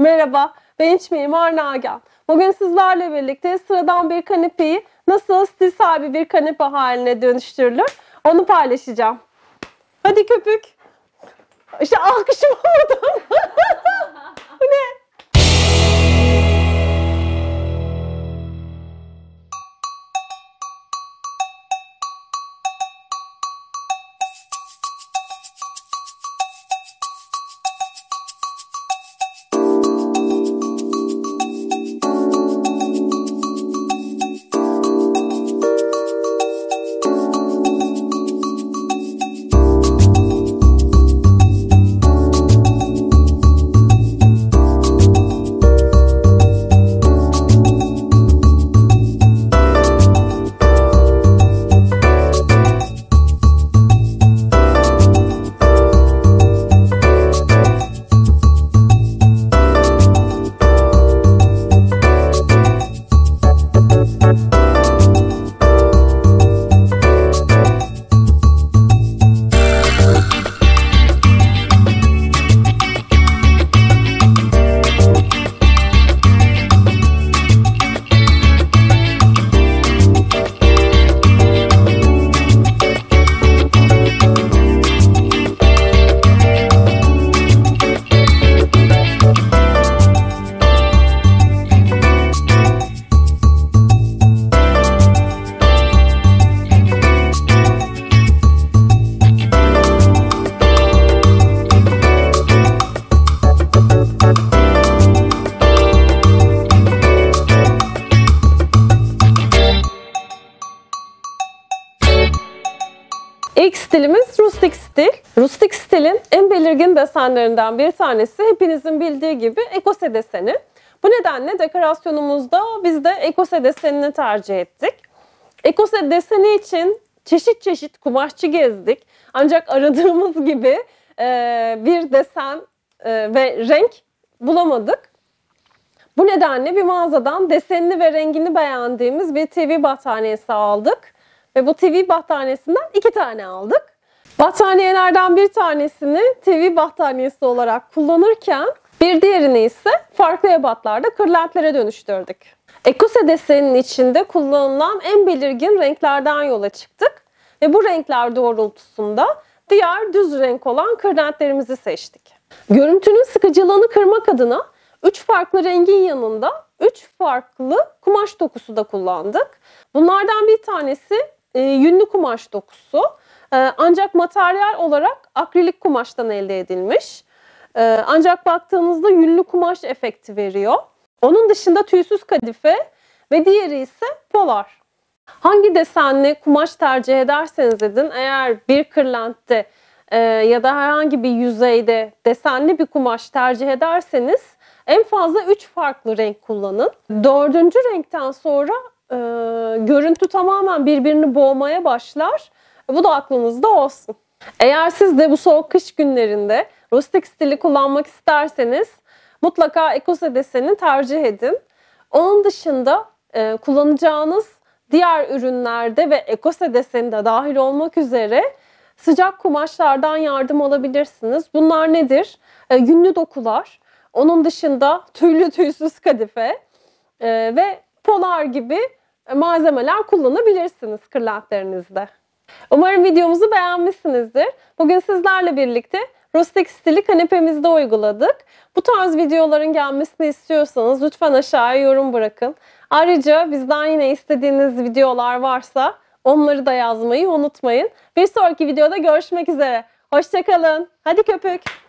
Merhaba, ben iç mimar Nagihan. Bugün sizlerle birlikte sıradan bir kanepeyi nasıl stil sahibi bir kanepe haline dönüştürülür onu paylaşacağım. Hadi köpük. İşte alkışımı vurdum. Bu ne? İlk stilimiz rustik stil. Rustik stilin en belirgin desenlerinden bir tanesi hepinizin bildiği gibi ekose deseni. Bu nedenle dekorasyonumuzda biz de ekose desenini tercih ettik. Ekose deseni için çeşit çeşit kumaşçı gezdik. Ancak aradığımız gibi bir desen ve renk bulamadık. Bu nedenle bir mağazadan desenini ve rengini beğendiğimiz bir TV battaniyesi aldık. Ve bu TV battaniyesinden 2 tane aldık. Battaniyelerden bir tanesini TV battaniyesi olarak kullanırken bir diğerini ise farklı ebatlarda kırlentlere dönüştürdük. Ekose deseninin içinde kullanılan en belirgin renklerden yola çıktık. Ve bu renkler doğrultusunda diğer düz renk olan kırlentlerimizi seçtik. Görüntünün sıkıcılığını kırmak adına 3 farklı rengin yanında 3 farklı kumaş dokusu da kullandık. Bunlardan bir tanesi yünlü kumaş dokusu. Ancak materyal olarak akrilik kumaştan elde edilmiş. Ancak baktığınızda yünlü kumaş efekti veriyor. Onun dışında tüysüz kadife ve diğeri ise polar. Hangi desenli kumaş tercih ederseniz edin, eğer bir kırlentte ya da herhangi bir yüzeyde desenli bir kumaş tercih ederseniz en fazla 3 farklı renk kullanın. 4. renkten sonra görüntü tamamen birbirini boğmaya başlar. Bu da aklınızda olsun. Eğer siz de bu soğuk kış günlerinde rustik stili kullanmak isterseniz mutlaka ekose deseni tercih edin. Onun dışında kullanacağınız diğer ürünlerde ve ekose deseni de dahil olmak üzere sıcak kumaşlardan yardım alabilirsiniz. Bunlar nedir? Yünlü dokular, onun dışında tüylü tüysüz kadife ve polar gibi malzemeler kullanabilirsiniz kırlentlerinizde. Umarım videomuzu beğenmişsinizdir. Bugün sizlerle birlikte rustik stili kanepemizde uyguladık. Bu tarz videoların gelmesini istiyorsanız lütfen aşağıya yorum bırakın. Ayrıca bizden yine istediğiniz videolar varsa onları da yazmayı unutmayın. Bir sonraki videoda görüşmek üzere. Hoşça kalın. Hadi köpük.